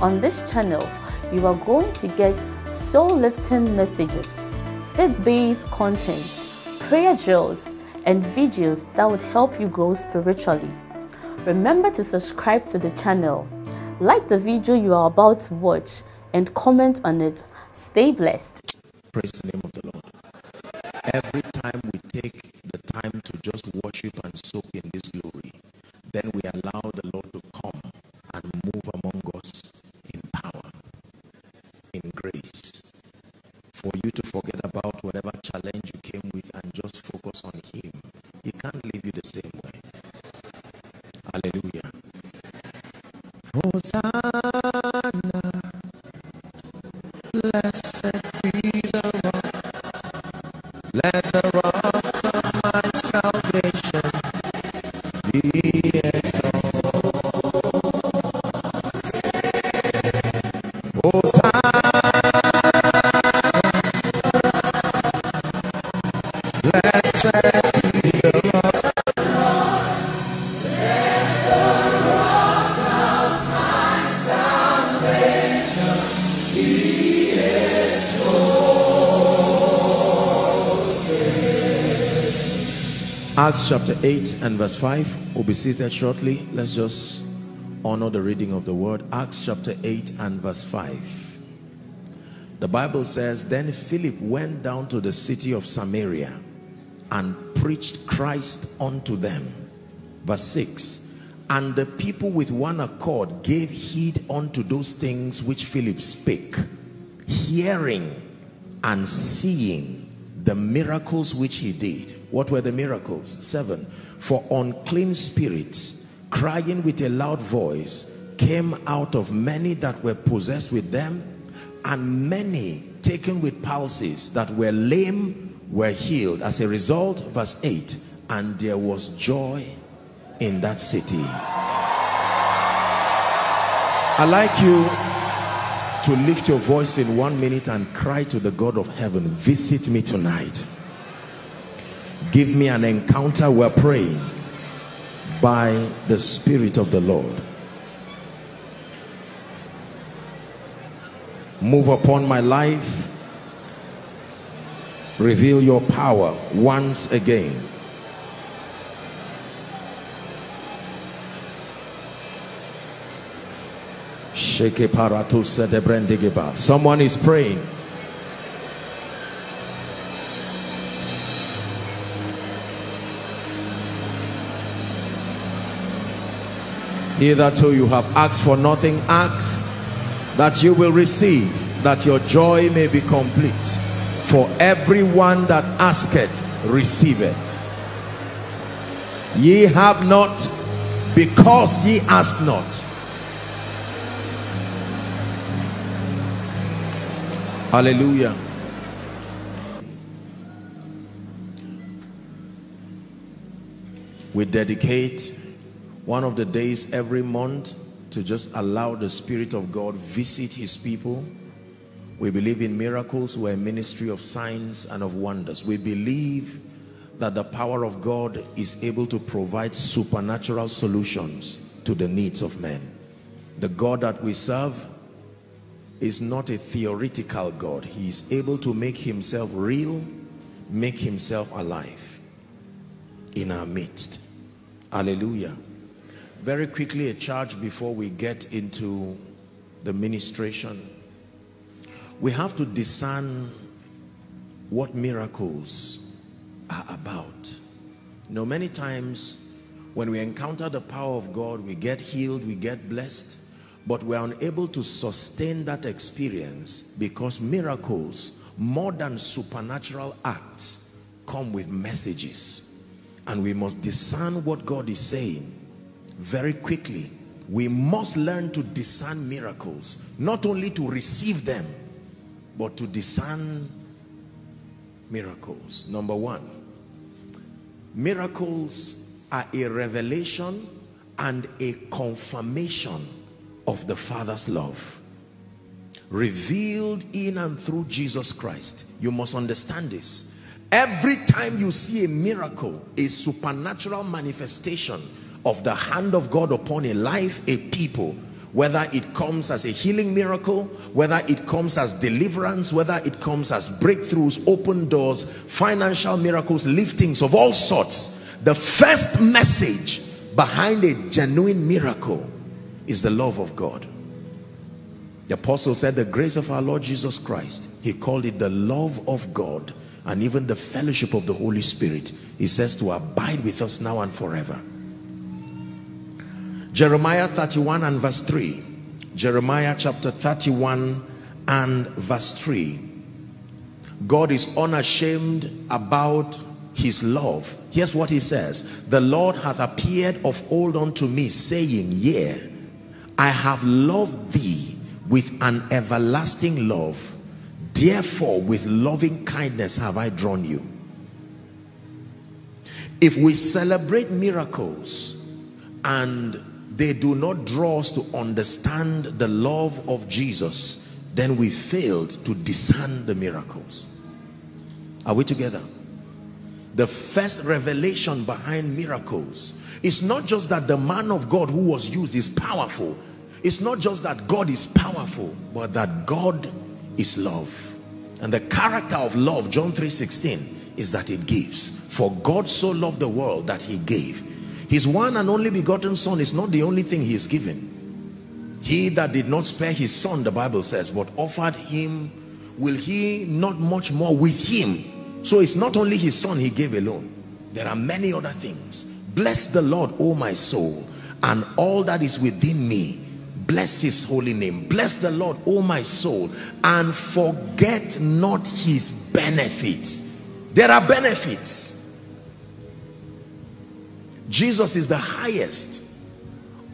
On this channel, you are going to get soul-lifting messages, faith-based content, prayer drills, and videos that would help you grow spiritually. Remember to subscribe to the channel, like the video you are about to watch, and comment on it. Stay blessed. Praise the name of the Lord. Every time we take the time to just worship and soak in this glory, then we allow the Lord to come and move among us in power, in grace, for you to forget about whatever challenge you came with and just focus on Him. He can't leave you the same way. Hallelujah. Hosanna, blessed be the rock. Let the rock of my salvation be exalted. Acts chapter 8 and verse 5. We'll be seated shortly. Let's just honor the reading of the word. Acts chapter 8 and verse 5. The Bible says, Then Philip went down to the city of Samaria and preached Christ unto them. Verse 6. And the people with one accord gave heed unto those things which Philip spake, hearing and seeing the miracles which he did. What were the miracles? 7. For unclean spirits, crying with a loud voice, came out of many that were possessed with them, and many taken with palsies that were lame were healed. As a result, verse 8, and there was joy in that city. I'd like you to lift your voice in 1 minute and cry to the God of heaven, visit me tonight. Give me an encounter. We're praying by the Spirit of the Lord. Move upon my life. Reveal your power once again. Someone is praying. Hitherto you have asked for nothing, ask that you will receive, that your joy may be complete. For everyone that asketh receiveth. Ye have not, because ye ask not. Hallelujah. We dedicate one of the days every month to just allow the Spirit of God visit His people. We believe in miracles. We're a ministry of signs and of wonders. We believe that the power of God is able to provide supernatural solutions to the needs of men. The God that we serve is not a theoretical God. He is able to make Himself real, make Himself alive in our midst. Hallelujah. Very quickly, a charge before we get into the ministration. We have to discern what miracles are about. You know, many times when we encounter the power of God, we get healed, we get blessed, but we are unable to sustain that experience because miracles, more than supernatural acts, come with messages. And we must discern what God is saying. Very quickly, we must learn to discern miracles, not only to receive them, but to discern miracles. Number one, miracles are a revelation and a confirmation of the Father's love, revealed in and through Jesus Christ. You must understand this. Every time you see a miracle, a supernatural manifestation of the hand of God upon a life, a people, whether it comes as a healing miracle, whether it comes as deliverance, whether it comes as breakthroughs, open doors, financial miracles, liftings of all sorts, the first message behind a genuine miracle is the love of God. The apostle said, the grace of our Lord Jesus Christ, he called it the love of God, and even the fellowship of the Holy Spirit, he says, to abide with us now and forever. Jeremiah 31 and verse 3. Jeremiah chapter 31 and verse 3. God is unashamed about his love. Here's what he says. The Lord hath appeared of old unto me, saying, Yea, I have loved thee with an everlasting love. Therefore, with loving kindness have I drawn you. If we celebrate miracles and they do not draw us to understand the love of Jesus, then we failed to discern the miracles. Are we together? The first revelation behind miracles. It's not just that the man of God who was used is powerful. It's not just that God is powerful, but that God is love. And the character of love, John 3:16, is that it gives. For God so loved the world that he gave. His one and only begotten son is not the only thing he is given. He that did not spare his son, the Bible says, but offered him, will he not much more with him? So it's not only his son he gave alone. There are many other things. Bless the Lord, O my soul, and all that is within me. Bless his holy name. Bless the Lord, O my soul, and forget not his benefits. There are benefits. Jesus is the highest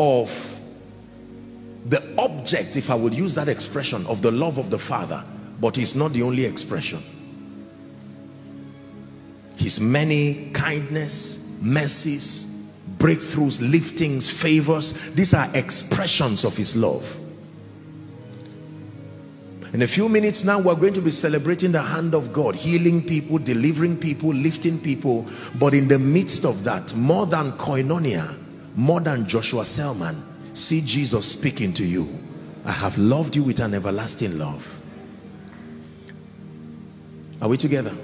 of the object, if I would use that expression, of the love of the Father. But it's not the only expression. His many kindness, mercies, breakthroughs, liftings, favors, these are expressions of his love. In a few minutes now, we're going to be celebrating the hand of God, healing people, delivering people, lifting people. But in the midst of that, more than Koinonia, more than Joshua Selman, see Jesus speaking to you. I have loved you with an everlasting love. Are we together?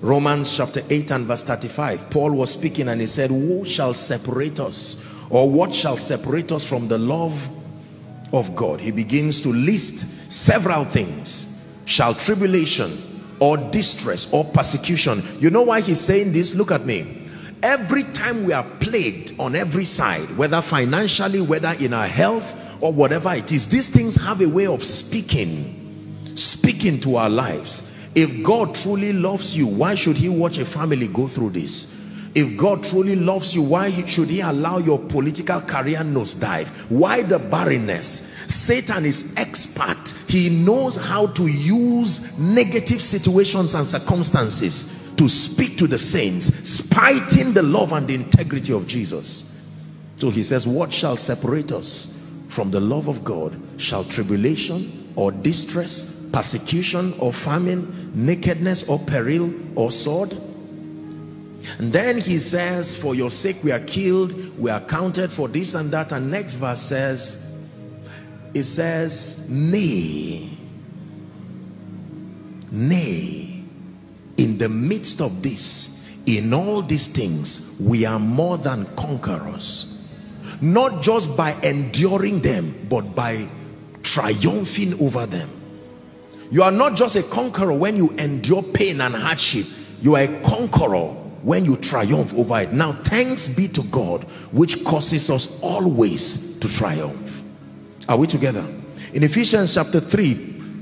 Romans chapter 8 and verse 35, Paul was speaking and he said, who shall separate us, or what shall separate us from the love of God? He begins to list several things. Shall tribulation or distress or persecution. You know why he's saying this? Look at me. Every time we are plagued on every side, whether financially, whether in our health or whatever it is, these things have a way of speaking to our lives. If God truly loves you, why should he watch a family go through this? If God truly loves you, why should he allow your political career nosedive? Why the barrenness? Satan is expert. He knows how to use negative situations and circumstances to speak to the saints, spiting the love and the integrity of Jesus. So he says, what shall separate us from the love of God? Shall tribulation or distress, persecution or famine, nakedness or peril or sword? And then he says, for your sake we are killed, we are counted for this and that. And next verse says, it says, nay, nay, in the midst of this, in all these things, we are more than conquerors, not just by enduring them, but by triumphing over them. You are not just a conqueror when you endure pain and hardship. You are a conqueror when you triumph over it. Now, thanks be to God, which causes us always to triumph. Are we together? In Ephesians chapter 3,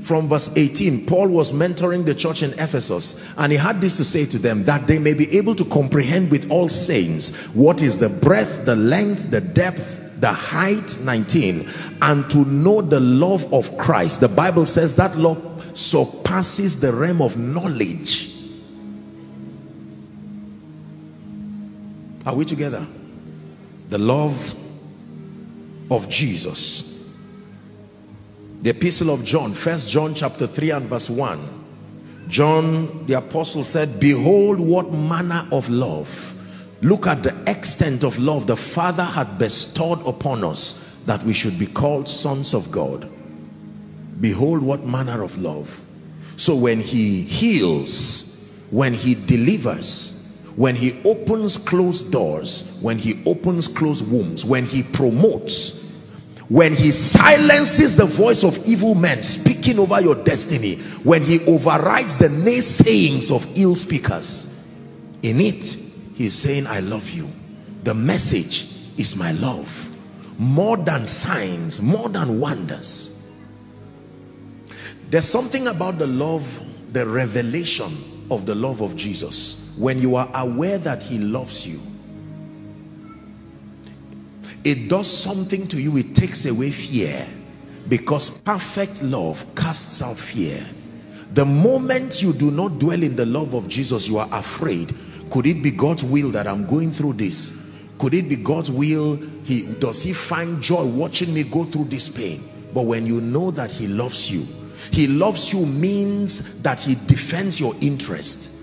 from verse 18, Paul was mentoring the church in Ephesus, and he had this to say to them, that they may be able to comprehend with all saints what is the breadth, the length, the depth, the height 19, and to know the love of Christ. The Bible says that love surpasses the realm of knowledge. Are we together? The love of Jesus. The epistle of John, 1 John chapter 3 and verse 1. John the apostle said, behold what manner of love, look at the extent of love the Father had bestowed upon us, that we should be called sons of God. Behold what manner of love. So when he heals, when he delivers, when he opens closed doors, when he opens closed wombs, when he promotes, when he silences the voice of evil men speaking over your destiny, when he overrides the naysayings of ill speakers, in it he's saying, I love you. The message is my love, more than signs, more than wonders. There's something about the love, the revelation of the love of Jesus. When you are aware that he loves you, it does something to you. It takes away fear, because perfect love casts out fear. The moment you do not dwell in the love of Jesus, you are afraid. Could it be God's will that I'm going through this? Could it be God's will? Does he find joy watching me go through this pain? But when you know that he loves you, he loves you means that he defends your interest.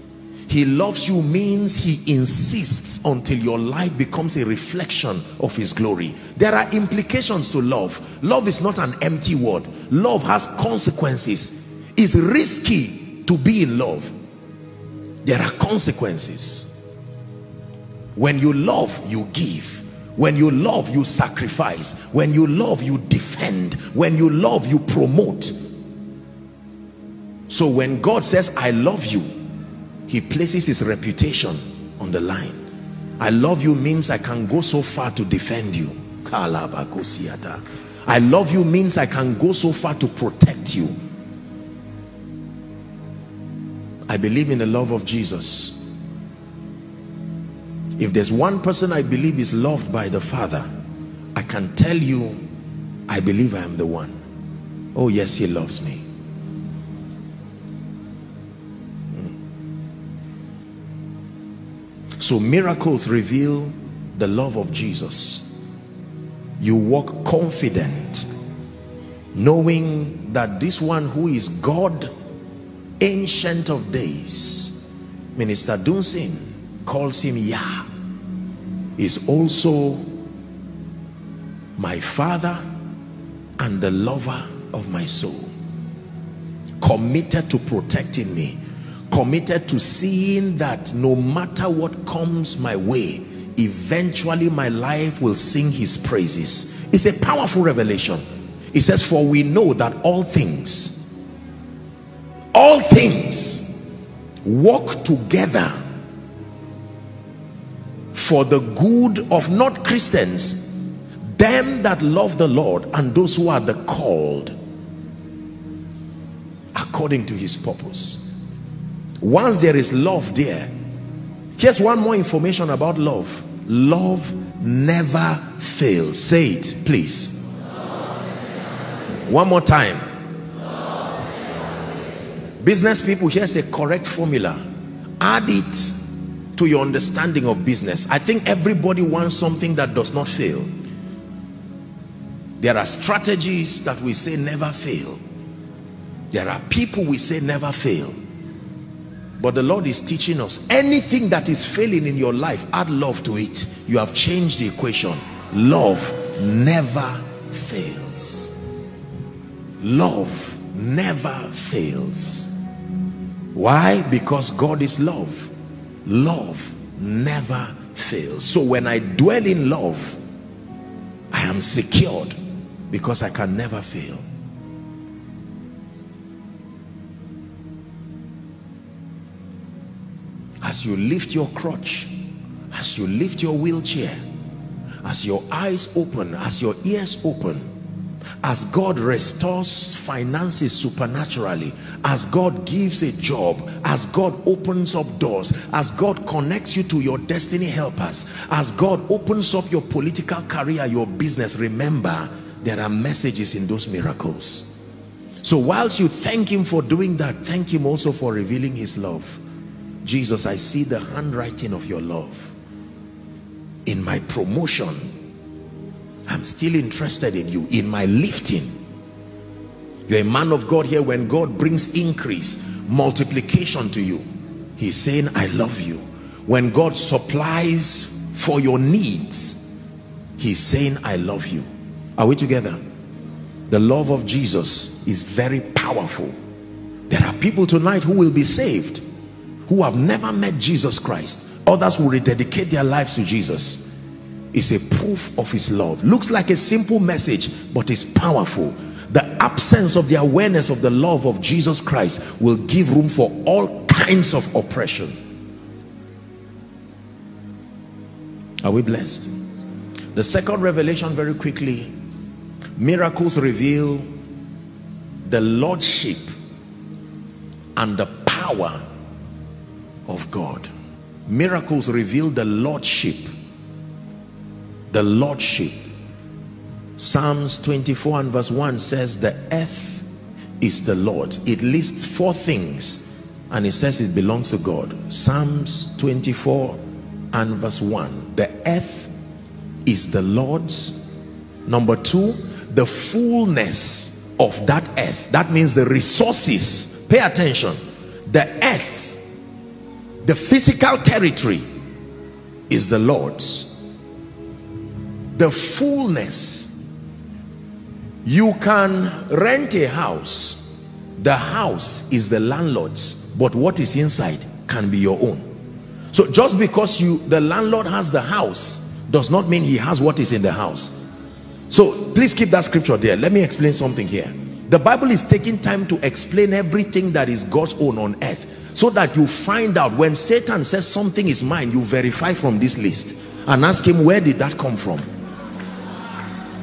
He loves you means he insists until your life becomes a reflection of his glory. There are implications to love. Love is not an empty word. Love has consequences. It's risky to be in love. There are consequences. When you love, you give. When you love, you sacrifice. When you love, you defend. When you love, you promote. So when God says, I love you, he places his reputation on the line. I love you means I can go so far to defend you. I love you means I can go so far to protect you. I believe in the love of Jesus. If there's one person I believe is loved by the Father, I can tell you, I believe I am the one. Oh yes, he loves me. So miracles reveal the love of Jesus. You walk confident, knowing that this one who is God, Ancient of Days, Minister Dunsin calls him Yah, is also my Father and the lover of my soul. Committed to protecting me. Committed to seeing that no matter what comes my way, eventually my life will sing his praises. It's a powerful revelation. It says, for we know that all things work together for the good of, not Christians, them that love the Lord and those who are the called according to his purpose. Once there is love there, here's one more information about love. Love never fails. Say it, please. One more time. Business people, here's a correct formula. Add it to your understanding of business. I think everybody wants something that does not fail. There are strategies that we say never fail. There are people we say never fail. But the Lord is teaching us, anything that is failing in your life, add love to it. You have changed the equation. Love never fails. Love never fails. Why? Because God is love. Love never fails. So when I dwell in love, I am secured, because I can never fail. As you lift your crutch, as you lift your wheelchair, as your eyes open, as your ears open, as God restores finances supernaturally, as God gives a job, as God opens up doors, as God connects you to your destiny helpers, as God opens up your political career, your business, remember, there are messages in those miracles. So whilst you thank him for doing that, thank him also for revealing his love. Jesus, I see the handwriting of your love. In my promotion, I'm still interested in you. In my lifting, you're a man of God here. When God brings increase, multiplication to you, he's saying, I love you. When God supplies for your needs, he's saying, I love you. Are we together? The love of Jesus is very powerful. There are people tonight who will be saved, who have never met Jesus Christ. Others will rededicate their lives to Jesus. Is a proof of his love. Looks like a simple message, but it's powerful. The absence of the awareness of the love of Jesus Christ will give room for all kinds of oppression. Are we blessed? The second revelation, very quickly, miracles reveal the lordship and the power of God. Miracles reveal the lordship. The lordship. Psalms 24 and verse 1 says the earth is the Lord's. It lists four things and it says it belongs to God. Psalms 24 and verse 1. The earth is the Lord's. Number two, the fullness of that earth. That means the resources. Pay attention. The earth, the physical territory, is the Lord's. The fullness. You can rent a house. The house is the landlord's, but what is inside can be your own. So just because the landlord has the house does not mean he has what is in the house. So please keep that scripture there. Let me explain something here. The Bible is taking time to explain everything that is God's own on earth, so that you find out when Satan says something is mine, you verify from this list and ask him, where did that come from?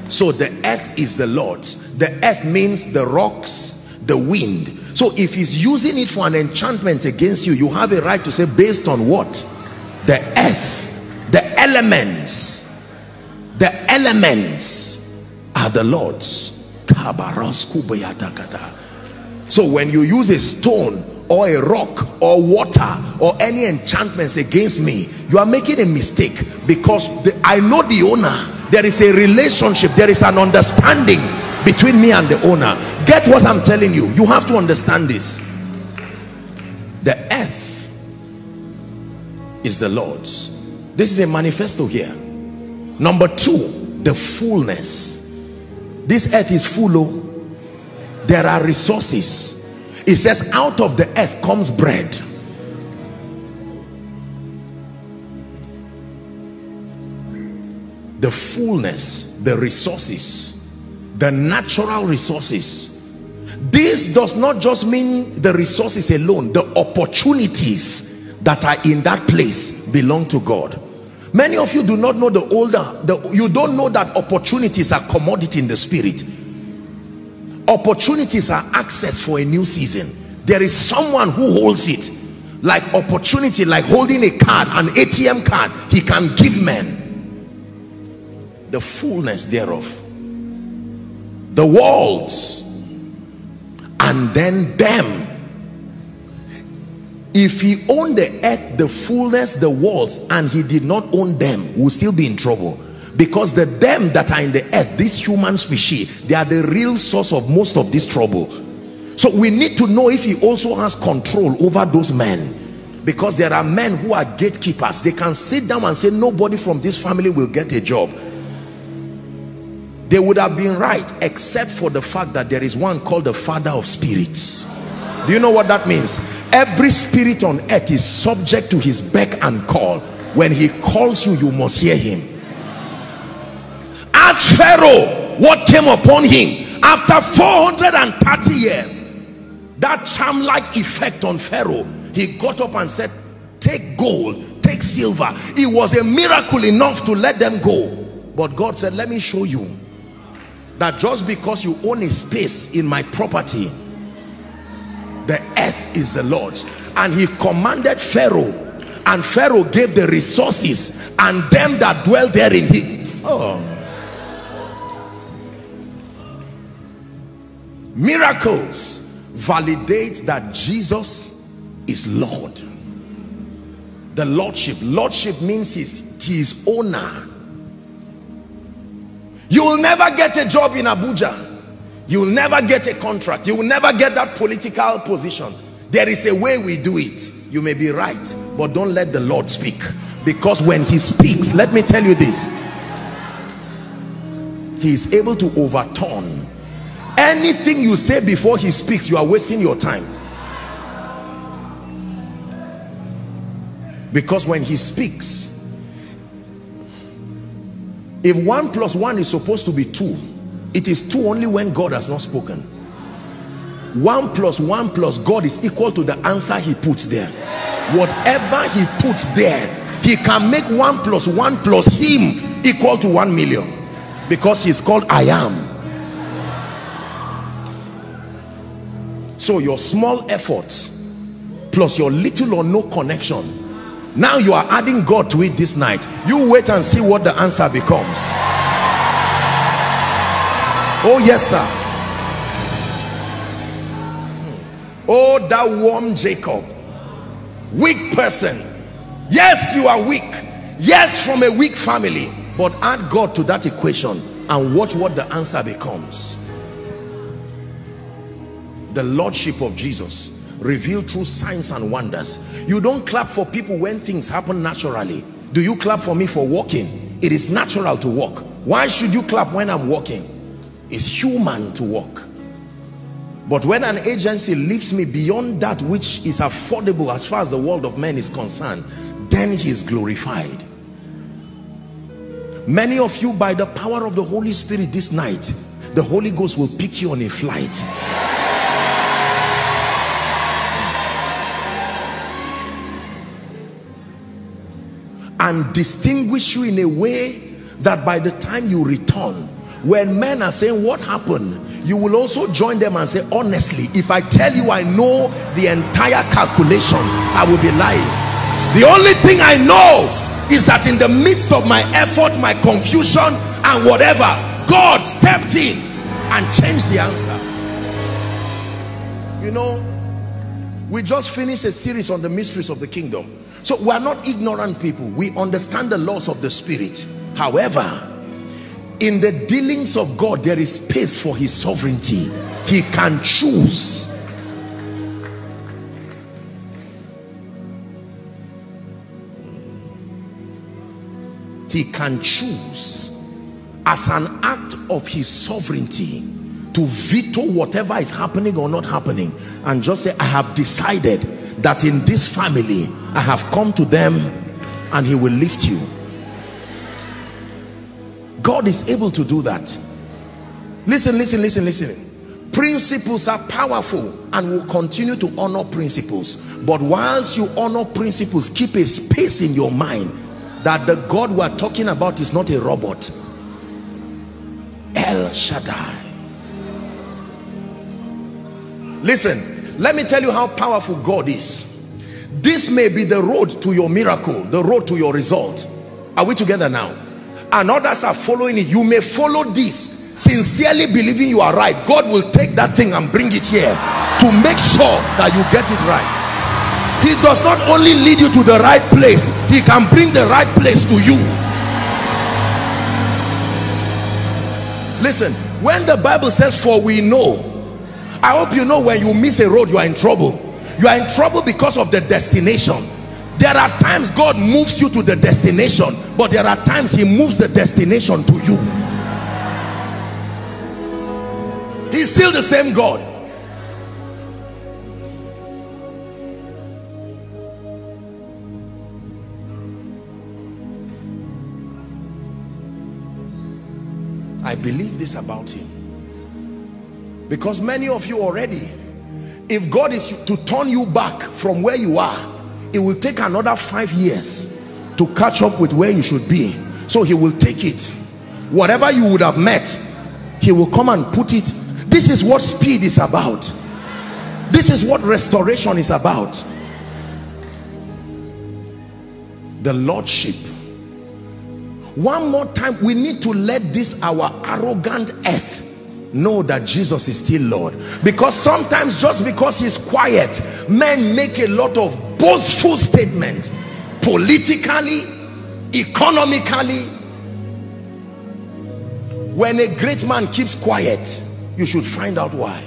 So the earth is the Lord's. The earth means the rocks, the wind. So if he's using it for an enchantment against you, you have a right to say, based on what? The earth, the elements. The elements are the Lord's. So when you use a stone or a rock or water or any enchantments against me, you are making a mistake, because I know the owner. There is a relationship, there is an understanding between me and the owner. Get what I'm telling you? You have to understand this. The earth is the Lord's. This is a manifesto here. Number two, the fullness. This earth is full. There are resources. It says out of the earth comes bread. The fullness, the resources, the natural resources. This does not just mean the resources alone. The opportunities that are in that place belong to God. Many of you do not know the older. You don't know that opportunities are commodity in the spirit. Opportunities are access for a new season. There is someone who holds it. Like opportunity, like holding a card, an ATM card, he can give men. The fullness thereof, the worlds, and then them. If he owned the earth, the fullness, the worlds, and he did not own them, we'll still be in trouble, because the them that are in the earth, this human species, they are the real source of most of this trouble. So we need to know if he also has control over those men, because there are men who are gatekeepers. They can sit down and say, nobody from this family will get a job. They would have been right, except for the fact that there is one called the Father of Spirits. Do you know what that means? Every spirit on earth is subject to his beck and call. When he calls you, you must hear him. Ask Pharaoh what came upon him after 430 years. That charm-like effect on Pharaoh. He got up and said, take gold, take silver. It was a miracle enough to let them go. But God said, let me show you. that just because you own a space in my property, the earth is the Lord's. And he commanded Pharaoh, and Pharaoh gave the resources and them that dwell therein. Miracles validate that Jesus is Lord. The lordship means he is owner. You will never get a job in Abuja. You will never get a contract. You will never get that political position. There is a way we do it. You may be right, but don't let the Lord speak, because when he speaks, let me tell you this, he is able to overturn anything you say before he speaks. You are wasting your time, because when he speaks, if 1 plus 1 is supposed to be 2, it is 2 only when God has not spoken. 1 plus 1 plus God is equal to the answer he puts there. Whatever he puts there, he can make 1 plus 1 plus him equal to 1,000,000, because he's called I Am. So your small effort plus your little or no connection, now you are adding God to it this night. You wait and see what the answer becomes. Oh yes, sir. Oh, that warm Jacob. Weak person. Yes, you are weak. Yes, from a weak family. But add God to that equation and watch what the answer becomes. The Lordship of Jesus, revealed through signs and wonders. You don't clap for people when things happen naturally. Do you clap for me for walking? It is natural to walk. Why should you clap when I'm walking? It's human to walk. But when an agency lifts me beyond that which is affordable as far as the world of men is concerned, then he is glorified. Many of you, by the power of the Holy Spirit this night, the Holy Ghost will pick you on a flight. And distinguish you in a way that by the time you return, when men are saying what happened, you will also join them and say, honestly, if I tell you I know the entire calculation, I will be lying. The only thing I know is that in the midst of my effort, my confusion and whatever, God stepped in and changed the answer. You know, we just finished a series on the mysteries of the kingdom. So we are not ignorant people. We understand the laws of the spirit. However, in the dealings of God, there is space for his sovereignty. He can choose. He can choose as an act of his sovereignty to veto whatever is happening or not happening, and just say, I have decided that in this family I have come to them, and he will lift you. God is able to do that. Listen, principles are powerful and will continue to honor principles. But whilst you honor principles, keep a space in your mind that the God we are talking about is not a robot. El Shaddai. Listen, let me tell you how powerful God is. This may be the road to your miracle, the road to your result. Are we together now? And others are following it. You may follow this, sincerely believing you are right. God will take that thing and bring it here to make sure that you get it right. He does not only lead you to the right place, he can bring the right place to you. Listen, when the Bible says, for we know, I hope you know when you miss a road, you are in trouble. You are in trouble because of the destination. There are times God moves you to the destination, but there are times he moves the destination to you. He's still the same God. I believe this about him. Because many of you already, if God is to turn you back from where you are, it will take another 5 years to catch up with where you should be. So he will take it. Whatever you would have met, he will come and put it. This is what speed is about. This is what restoration is about. The lordship. One more time, we need to let this our arrogant earth know that Jesus is still Lord. Because sometimes just because he's quiet, men make a lot of boastful statements, politically, economically. When a great man keeps quiet, you should find out why.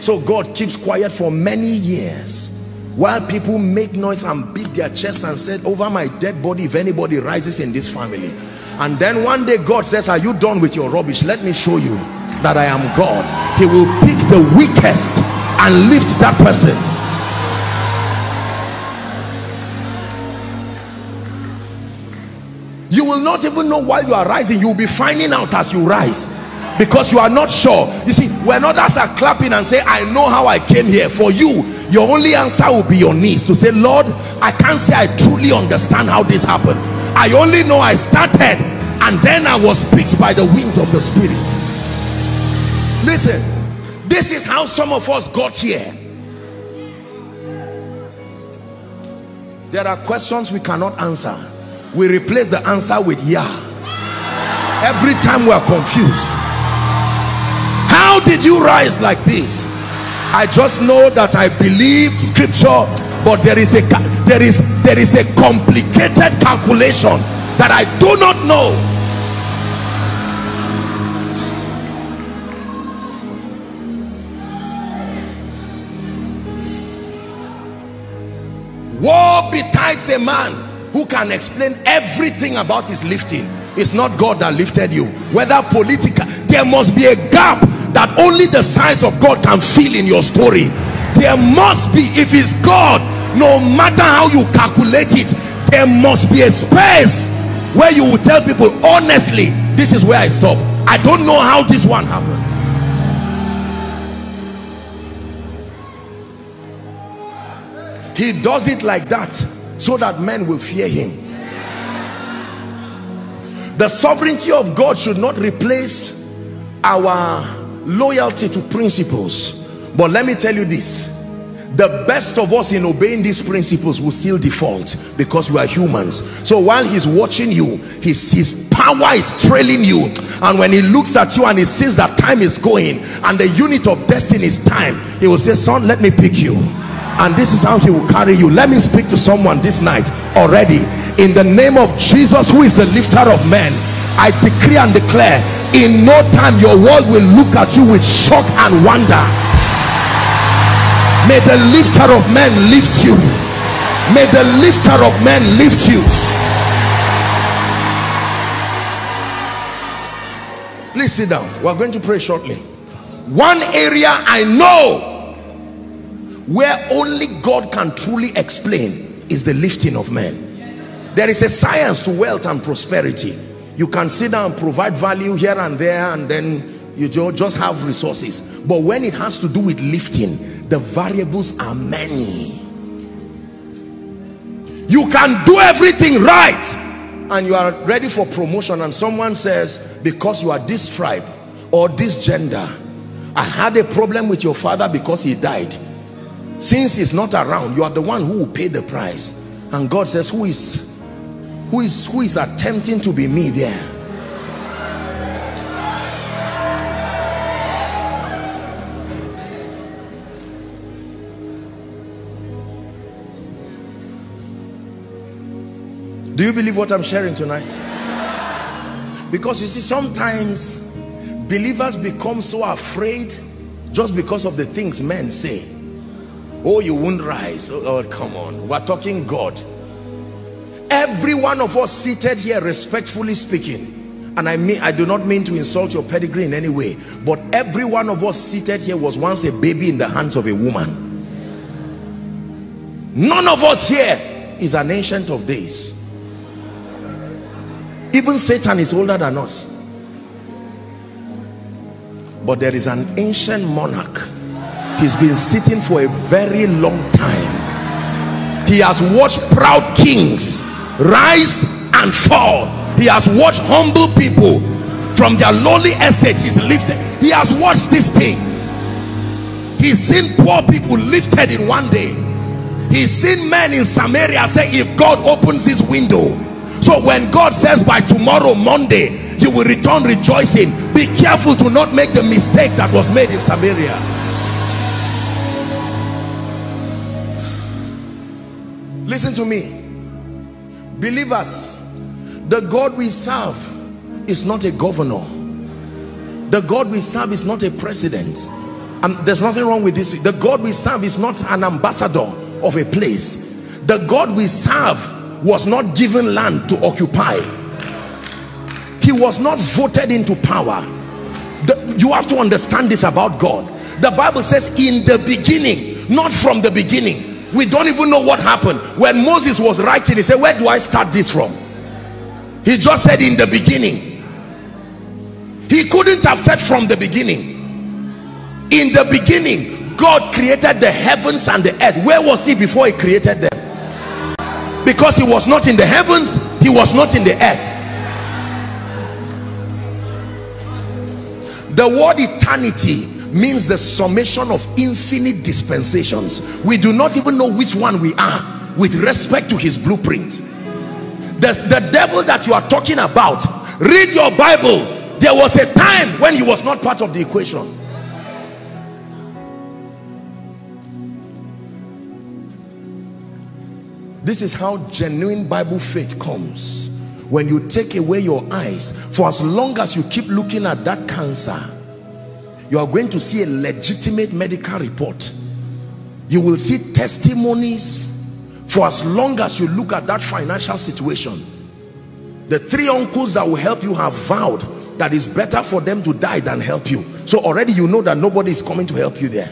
So God keeps quiet for many years while people make noise and beat their chest and said, over my dead body if anybody rises in this family. And then one day God says, are you done with your rubbish? Let me show you that I am God. He will pick the weakest and lift that person. You will not even know why you are rising. You will be finding out as you rise, because you are not sure. You see, when others are clapping and say, I know how I came here, for you, your only answer will be your knees to say, Lord, I can't say I truly understand how this happened. I only know I started and then I was picked by the wind of the Spirit. Listen, this is how some of us got here. There are questions we cannot answer. We replace the answer with yeah. Every time we are confused. How did you rise like this? I just know that I believe scripture, but there is a complicated calculation that I do not know. Woe betides a man who can explain everything about his lifting. It's not God that lifted you, whether political. There must be a gap that only the size of God can fill in your story. There must be. If it's God, no matter how you calculate it, there must be a space where you will tell people, honestly, this is where I stop. I don't know how this one happened. He does it like that so that men will fear him. The sovereignty of God should not replace our loyalty to principles. But let me tell you this, the best of us in obeying these principles will still default, because we are humans. So while he's watching you, his power is trailing you, and when he looks at you and he sees that time is going and the unit of destiny is time, he will say, son, let me pick you. And this is how he will carry you. Let me speak to someone this night already. In the name of Jesus, who is the lifter of men, I decree and declare, in no time your world will look at you with shock and wonder. May the lifter of men lift you. May the lifter of men lift you. Please sit down. We are going to pray shortly. One area I know where only God can truly explain is the lifting of men. There is a science to wealth and prosperity. You can sit down and provide value here and there, and then you just have resources. But when it has to do with lifting, the variables are many. You can do everything right and you are ready for promotion, and someone says, because you are this tribe or this gender, I had a problem with your father because he died. Since he's not around, you are the one who will pay the price. And God says, who is attempting to be me there? Do you believe what I'm sharing tonight? Because you see, sometimes believers become so afraid just because of the things men say. Oh, you won't rise. Oh, come on. We're talking God. Every one of us seated here, respectfully speaking, and I do not mean to insult your pedigree in any way, but every one of us seated here was once a baby in the hands of a woman. None of us here is an ancient of days. Even Satan is older than us. But there is an ancient monarch. He's been sitting for a very long time. He has watched proud kings rise and fall. He has watched humble people from their lowly estate is lifted. He has watched this thing. He's seen poor people lifted in one day. He's seen men in Samaria say, if God opens this window. So when God says by tomorrow, Monday, you will return rejoicing, be careful to not make the mistake that was made in Samaria. Listen to me, believers, the God we serve is not a governor. The God we serve is not a president. And there's nothing wrong with this. The God we serve is not an ambassador of a place. The God we serve was not given land to occupy. He was not voted into power. You have to understand this about God. The Bible says in the beginning, not from the beginning. We don't even know what happened. When Moses was writing, he said, where do I start this from? He just said in the beginning. He couldn't have said from the beginning. In the beginning, God created the heavens and the earth. Where was he before he created them? Because he was not in the heavens, he was not in the earth. The word eternity means the summation of infinite dispensations. We do not even know which one we are with respect to his blueprint. The devil that you are talking about, read your Bible. There was a time when he was not part of the equation. This is how genuine Bible faith comes. When you take away your eyes, for as long as you keep looking at that cancer, you are going to see a legitimate medical report. You will see testimonies. For as long as you look at that financial situation, the three uncles that will help you have vowed that it's better for them to die than help you. So already you know that nobody is coming to help you there.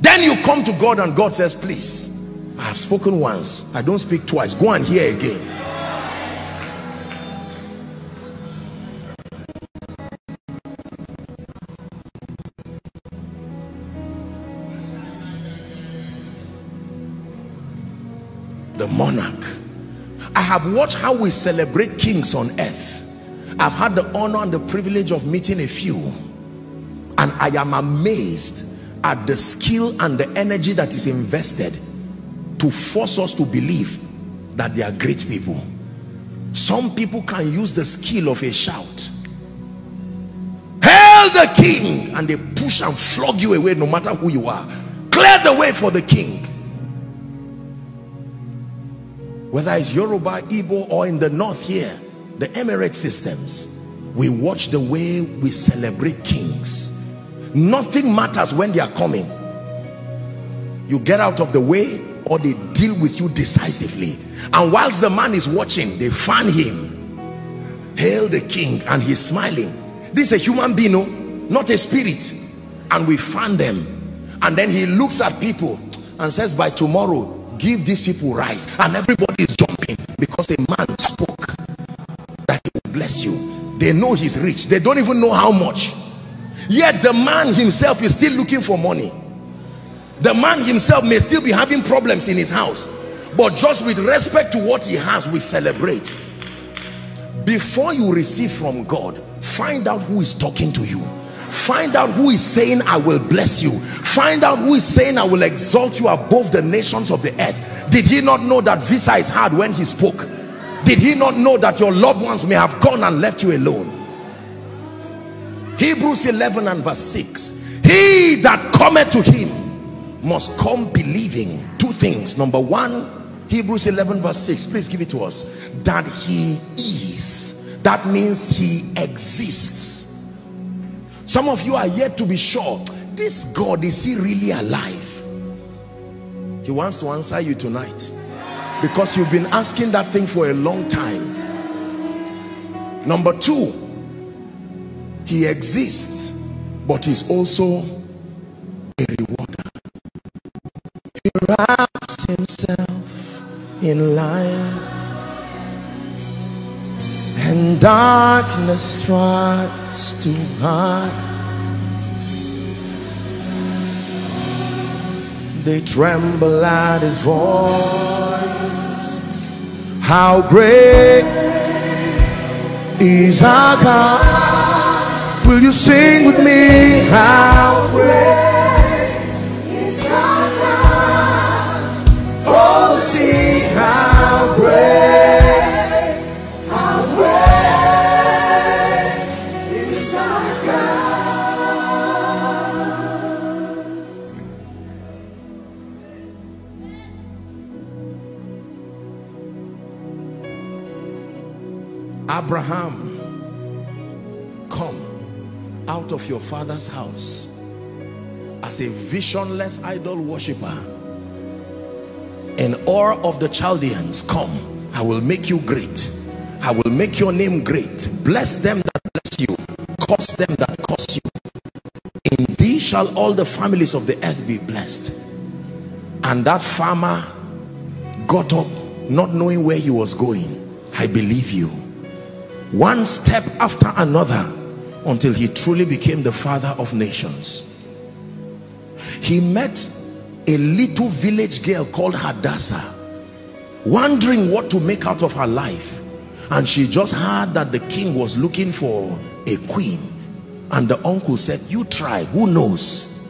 Then you come to God and God says, please, I have spoken once, I don't speak twice. Go and hear again. Monarch. I have watched how we celebrate kings on earth. I've had the honor and the privilege of meeting a few, and I am amazed at the skill and the energy that is invested to force us to believe that they are great people. Some people can use the skill of a shout, hail the king, and they push and flog you away no matter who you are. Clear the way for the king. Whether it's Yoruba, Igbo, or in the north here, the emirate systems, we watch the way we celebrate kings. Nothing matters when they are coming. You get out of the way or they deal with you decisively. And whilst the man is watching, they fan him. Hail the king, and he's smiling. This is a human being, no? Not a spirit. And we fan them. And then he looks at people and says, by tomorrow, give these people rice. And everybody is jumping because a man spoke that he will bless you. They know he's rich. They don't even know how much. Yet the man himself is still looking for money. The man himself may still be having problems in his house. But just with respect to what he has, we celebrate. Before you receive from God, find out who is talking to you. Find out who is saying I will bless you. Find out who is saying I will exalt you above the nations of the earth. Did he not know that visa is hard when he spoke? Did he not know that your loved ones may have gone and left you alone? Hebrews 11 and verse 6. He that cometh to him must come believing two things. Number one, Hebrews 11 verse 6. Please give it to us. That he is. That means he exists. Some of you are yet to be sure, this God, is he really alive? He wants to answer you tonight, because you've been asking that thing for a long time. Number two, he exists, but he's also a rewarder. He wraps himself in light, and darkness strikes too high. They tremble at his voice. How great is our God. Will you sing with me? How great is our God? Oh, we'll see how great, how great is our God. Abraham, out of your father's house as a visionless idol worshiper in awe of the Chaldeans. Come, I will make you great. I will make your name great. Bless them that bless you, curse them that curse you. In thee shall all the families of the earth be blessed. And that farmer got up, not knowing where he was going. I believe you. One step after another, until he truly became the father of nations. He met a little village girl called Hadassah, wondering what to make out of her life. And she just heard that the king was looking for a queen. And the uncle said, you try, who knows?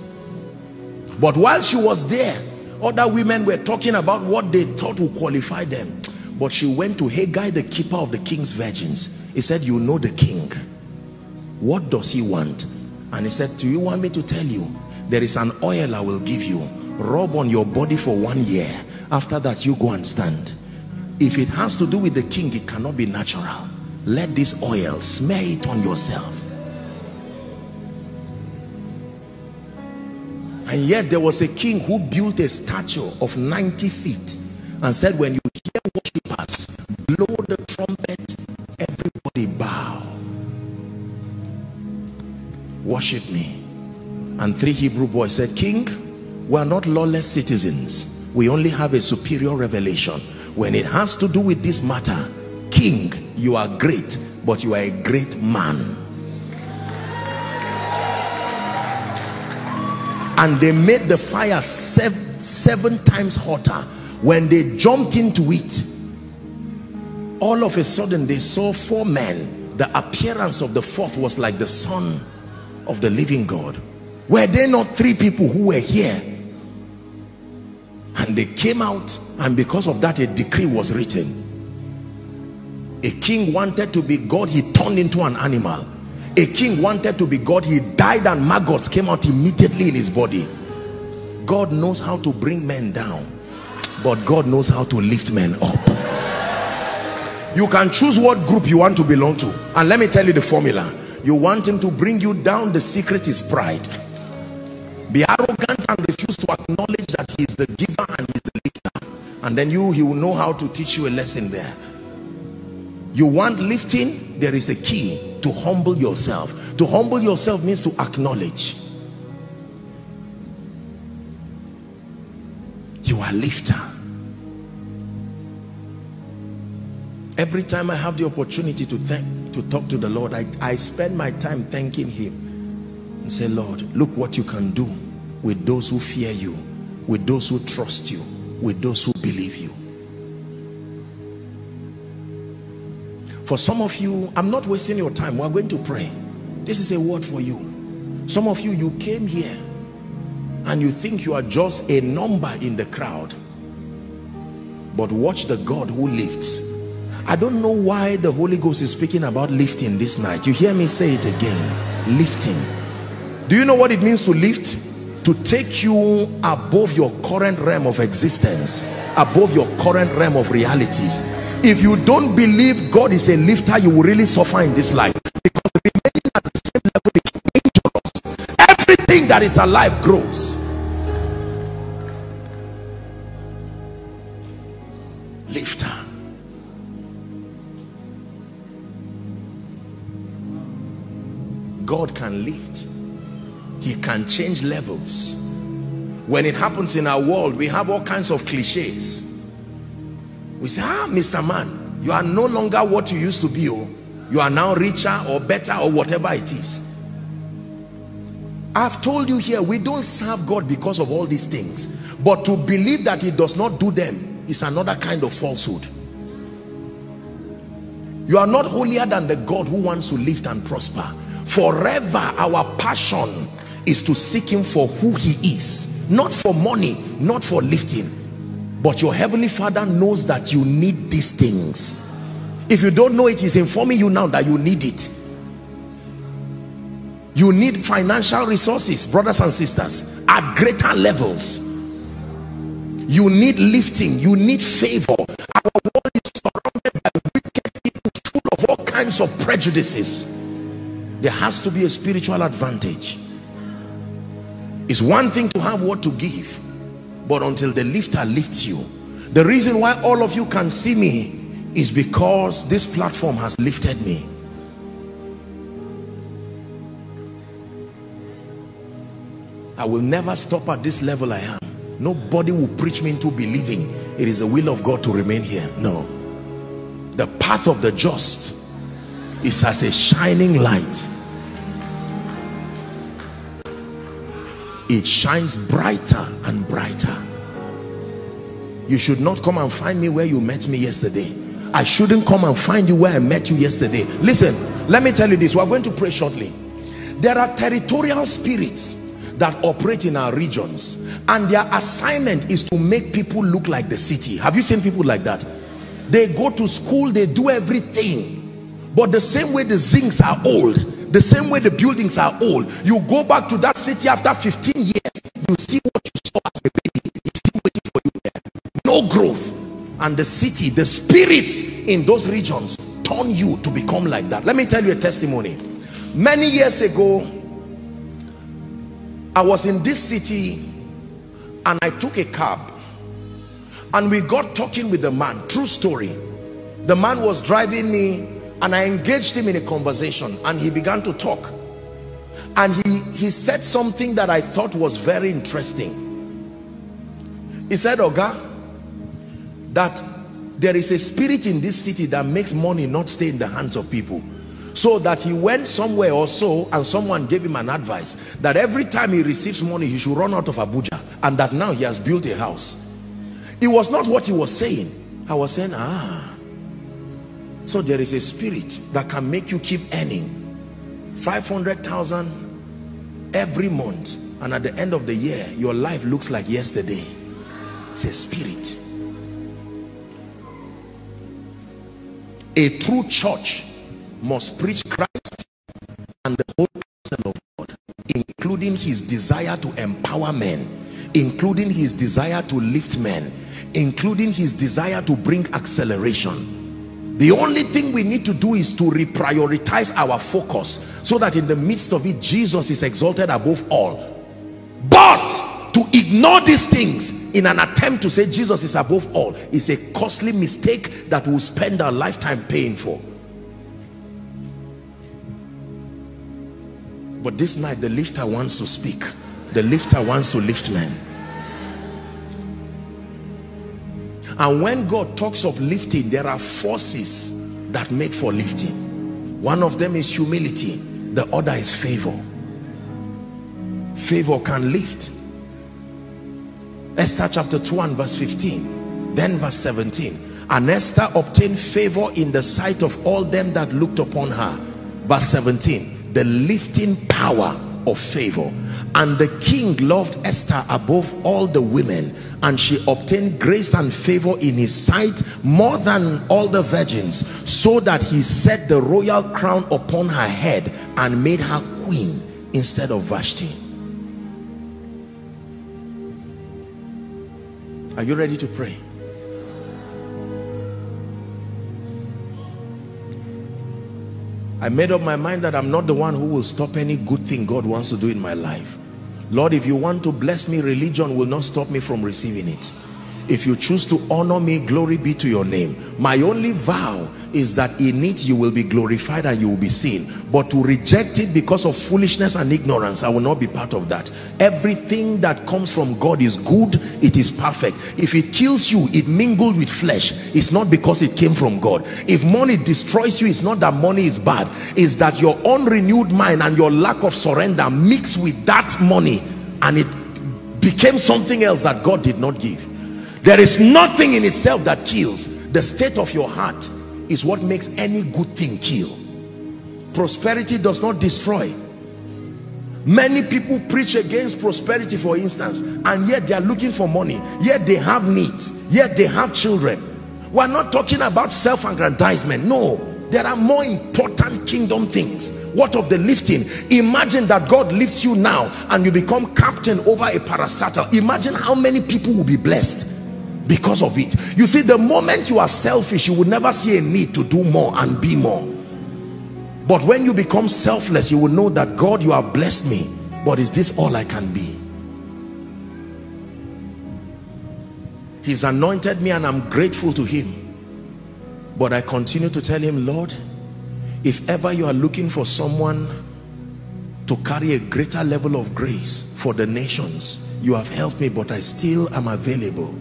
But while she was there, other women were talking about what they thought would qualify them. But she went to Haggai, the keeper of the king's virgins. He said, you know the king. What does he want? And he said, do you want me to tell you? There is an oil I will give you. Rub on your body for 1 year. After that, you go and stand. If it has to do with the king, it cannot be natural. Let this oil, smear it on yourself. And yet there was a king who built a statue of 90 feet and said, when you hear worshippers blow the trumpet, everybody bow. Worship me. And 3 Hebrew boys said, king, we are not lawless citizens. We only have a superior revelation. When it has to do with this matter, king, you are great, but you are a great man. And they made the fire seven times hotter. When they jumped into it, all of a sudden they saw 4 men. The appearance of the 4th was like the sun of the living God. Were there not 3 people who were here? And they came out, and because of that, a decree was written. A king wanted to be God, he turned into an animal. A king wanted to be God, he died, and maggots came out immediately in his body. God knows how to bring men down, but God knows how to lift men up. You can choose what group you want to belong to, and let me tell you the formula. You want him to bring you down, the secret is pride. Be arrogant and refuse to acknowledge that he is the giver and he is the lifter. And then he will know how to teach you a lesson there. You want lifting, there is a key to humble yourself. To humble yourself means to acknowledge. You are a lifter. Every time I have the opportunity to talk to the Lord, I spend my time thanking him and say, Lord, look what you can do with those who fear you, with those who trust you, with those who believe you. For some of you, I'm not wasting your time. We're going to pray. This is a word for you. Some of you, you came here and you think you are just a number in the crowd. But watch the God who lifts. I don't know why the Holy Ghost is speaking about lifting this night. You hear me say it again. Lifting. Do you know what it means to lift? To take you above your current realm of existence, above your current realm of realities. If you don't believe God is a lifter, you will really suffer in this life, because remaining at the same level is dangerous. Everything that is alive grows. Lifter. God can lift. He can change levels. When it happens in our world, we have all kinds of cliches. We say, Mr. Man, you are no longer what you used to be. Oh, you are now richer or better or whatever it is. I've told you here, we don't serve God because of all these things. But to believe that he does not do them is another kind of falsehood. You are not holier than the God who wants to lift and prosper. Forever our passion is to seek him for who he is, not for money, not for lifting. But your heavenly Father knows that you need these things. If you don't know it, he's informing you now that you need it. You need financial resources, brothers and sisters, at greater levels. You need lifting, you need favor. Our world is surrounded by wicked people, full of all kinds of prejudices. There has to be a spiritual advantage. It's one thing to have what to give, but until the lifter lifts you. The reason why all of you can see me is because this platform has lifted me. I will never stop at this level I am. Nobody will preach me into believing it is the will of God to remain here. No. The path of the just is as a shining light. It shines brighter and brighter. You should not come and find me where you met me yesterday. I shouldn't come and find you where I met you yesterday. Listen, let me tell you this. We are going to pray shortly. There are territorial spirits that operate in our regions, and their assignment is to make people look like the city. Have you seen people like that? They go to school, they do everything, but the same way the zincs are old, the same way the buildings are old, you go back to that city after 15 years, you see what you saw as a baby. It's still waiting for you there. No growth. And the city, the spirits in those regions turn you to become like that. Let me tell you a testimony. Many years ago, I was in this city and I took a cab, and we got talking with the man. True story. The man was driving me and I engaged him in a conversation, and he began to talk, and he said something that I thought was very interesting. He said, Oga, that there is a spirit in this city that makes money not stay in the hands of people. So that he went somewhere or so and someone gave him an advice that every time he receives money he should run out of Abuja, and that now he has built a house. It was not what he was saying. I was saying, so there is a spirit that can make you keep earning 500,000 every month, and at the end of the year your life looks like yesterday. It's a spirit. A true church must preach Christ and the whole counsel of God, including his desire to empower men, including his desire to lift men, including his desire to bring acceleration. The only thing we need to do is to reprioritize our focus so that in the midst of it, Jesus is exalted above all. But to ignore these things in an attempt to say Jesus is above all is a costly mistake that we'll spend our lifetime paying for. But this night, the lifter wants to speak. The lifter wants to lift men. And when God talks of lifting, there are forces that make for lifting. One of them is humility. The other is favor. Favor can lift. Esther chapter 2 and verse 15. Then verse 17. And Esther obtained favor in the sight of all them that looked upon her. Verse 17. The lifting power of favor. And the king loved Esther above all the women, and she obtained grace and favor in his sight more than all the virgins, so that he set the royal crown upon her head and made her queen instead of Vashti. Are you ready to pray? I made up my mind that I'm not the one who will stop any good thing God wants to do in my life. Lord, if you want to bless me, religion will not stop me from receiving it. If you choose to honor me, glory be to your name. My only vow is that in it you will be glorified and you will be seen. But to reject it because of foolishness and ignorance, I will not be part of that. Everything that comes from God is good, it is perfect. If it kills you, it mingled with flesh, it's not because it came from God. If money destroys you, it's not that money is bad, it's that your unrenewed mind and your lack of surrender mixed with that money, and it became something else that God did not give. There is nothing in itself that kills. The state of your heart is what makes any good thing kill. Prosperity does not destroy. Many people preach against prosperity, for instance, and yet they are looking for money, yet they have needs, yet they have children. We're not talking about self-aggrandizement. No, there are more important kingdom things. What of the lifting? Imagine that God lifts you now and you become captain over a parastatal. Imagine how many people will be blessed because of it. You see, the moment you are selfish, you will never see a need to do more and be more. But when you become selfless, you will know that, God, you have blessed me, but is this all I can be? He's anointed me and I'm grateful to him. But I continue to tell him, Lord, if ever you are looking for someone to carry a greater level of grace for the nations, you have helped me, but I still am available.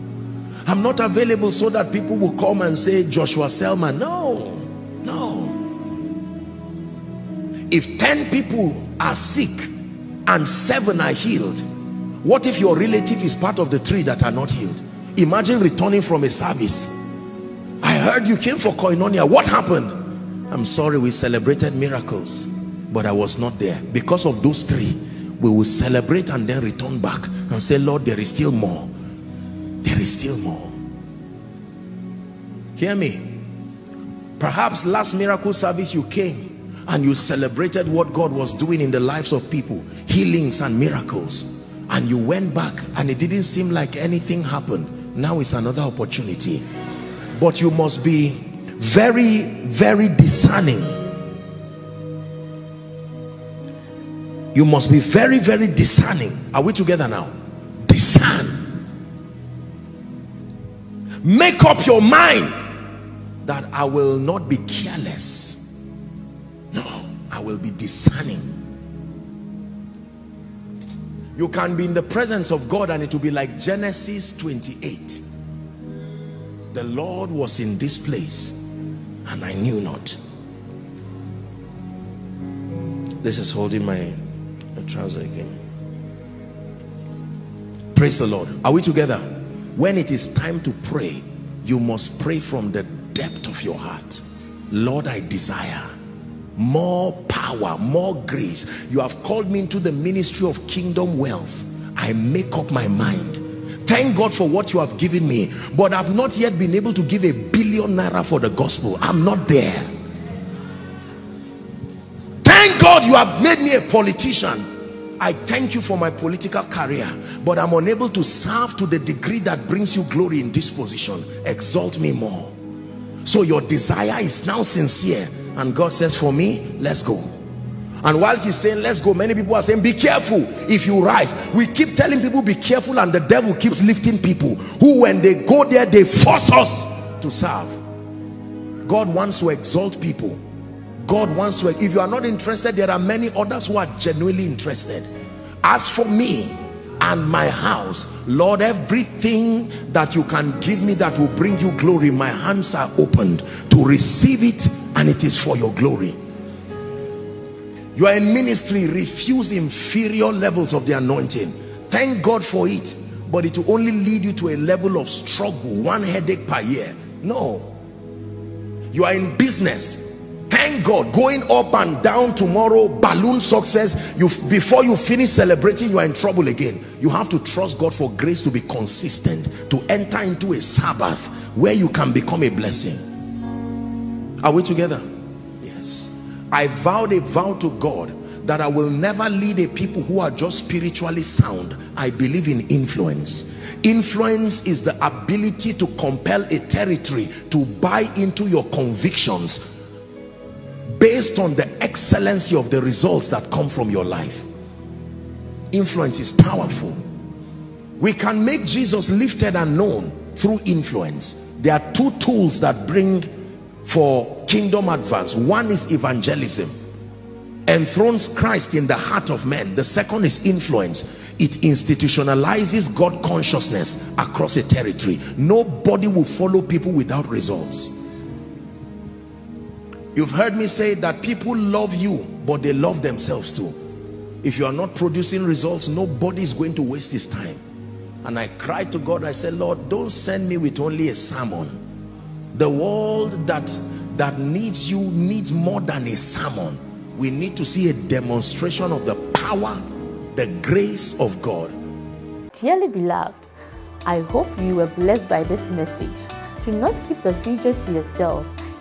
I'm not available so that people will come and say, Joshua Selman. No, no. If 10 people are sick and 7 are healed, what if your relative is part of the 3 that are not healed? Imagine returning from a service. I heard you came for Koinonia. What happened? I'm sorry, we celebrated miracles, but I was not there. Because of those 3, we will celebrate and then return back and say, Lord, there is still more. There is still more. Hear me. Perhaps last miracle service you came, and you celebrated what God was doing in the lives of people, healings and miracles, and you went back and it didn't seem like anything happened. Now it's another opportunity. But you must be very, very discerning. You must be very, very discerning. Are we together now? Discern. Make up your mind that I will not be careless. No, I will be discerning. You can be in the presence of God and it will be like Genesis 28. The Lord was in this place and I knew not. This is holding my trouser again. Praise the Lord. Are we together? When it is time to pray, you must pray from the depth of your heart. Lord, I desire more power, more grace. You have called me into the ministry of kingdom wealth. I make up my mind. Thank God for what you have given me, but I've not yet been able to give ₦1 billion for the gospel. I'm not there. Thank God you have made me a politician. I thank you for my political career, but I'm unable to serve to the degree that brings you glory in this position. Exalt me more. So your desire is now sincere. And God says, for me, let's go. And while he's saying, let's go, many people are saying, be careful if you rise. We keep telling people, be careful, and the devil keeps lifting people who, when they go there, they force us to serve. God wants to exalt people. God wants to, if you are not interested, there are many others who are genuinely interested. As for me and my house, Lord, everything that you can give me that will bring you glory, my hands are opened to receive it, and it is for your glory. You are in ministry. Refuse inferior levels of the anointing. Thank God for it, but it will only lead you to a level of struggle, 1 headache per year. No. You are in business. Thank God, going up and down, tomorrow, balloon success. Before you finish celebrating, you are in trouble again. You have to trust God for grace to be consistent, to enter into a Sabbath where you can become a blessing. Are we together? Yes. I vowed a vow to God that I will never lead a people who are just spiritually sound. I believe in influence. Influence is the ability to compel a territory to buy into your convictions based on the excellency of the results that come from your life. Influence is powerful. We can make Jesus lifted and known through influence. There are 2 tools that bring for kingdom advance. 1 is evangelism. Enthrones Christ in the heart of men. The 2nd is influence. It institutionalizes God consciousness across a territory. Nobody will follow people without results. You've heard me say that people love you, but they love themselves too. If you are not producing results, nobody is going to waste his time. And I cried to God. I said, Lord, don't send me with only a sermon. The world that that needs you needs more than a sermon. We need to see a demonstration of the power, the grace of God. Dearly beloved, I hope you were blessed by this message. Do not keep the video to yourself.